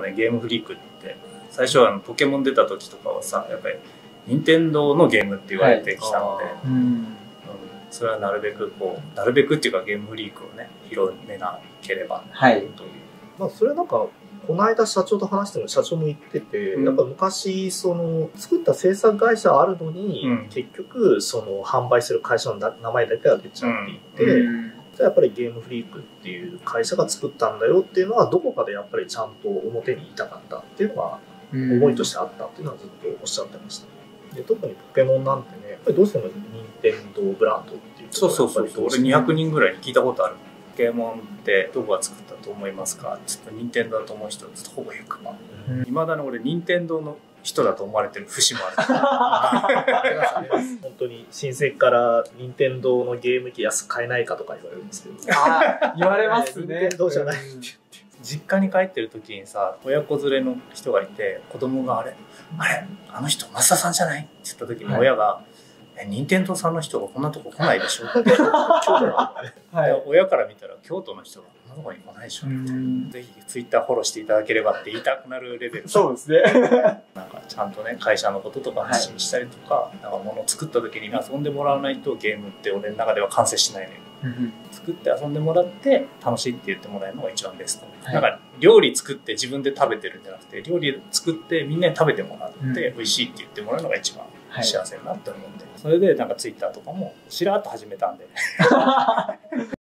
構ね、ゲームフリークって最初はポケモン出た時とかはさ、やっぱり任天堂のゲームって言われてきたので、はい、それはなるべくこう、なるべくっていうかゲームフリークをね、広めなければ、はい、という。まあそれなんかこの間社長と話しても社長も言ってて、やっぱ昔その作った制作会社あるのに、結局その販売する会社の名前だけは出ちゃっていて、やっぱりゲームフリークっていう会社が作ったんだよっていうのはどこかでやっぱりちゃんと表に言いたかったっていうのは思いとしてあったっていうのはずっとおっしゃってました。で特にポケモンなんてね、やっぱりどうしても任天堂ブランドっていう、そうそうそう、俺200人ぐらいに聞いたことある。ポケモンってどこが作ったと思いますかって言ったら、任天堂だと思う人はずっとほぼ 100%。 いまだに俺任天堂の人だと思われてる節もある。本当に親戚から任天堂のゲーム機安買えないかとか言われるんですけど。言われますね。任天堂じゃない。実家に帰ってる時にさ、親子連れの人がいて、子供があれあの人マサさんじゃないって言った時に、親が任天堂さんの人がこんなとこ来ないでしょって。親から見たら京都の人がこんなとこに来ないでしょみたいな。ぜひツイッターフォローしていただければって言いたくなるレベル。そうですね。なんかちゃんとね、会社のこととか発信したりとか、はい、なんか物を作った時に遊んでもらわないとゲームって俺の中では完成しないのよ。作って遊んでもらって楽しいって言ってもらえるのが一番ベスト。なんか料理作って自分で食べてるんじゃなくて、料理作ってみんなに食べてもらって美味しいって言ってもらうのが一番幸せになって思うんで、それでなんかツイッターとかもしらっと始めたんで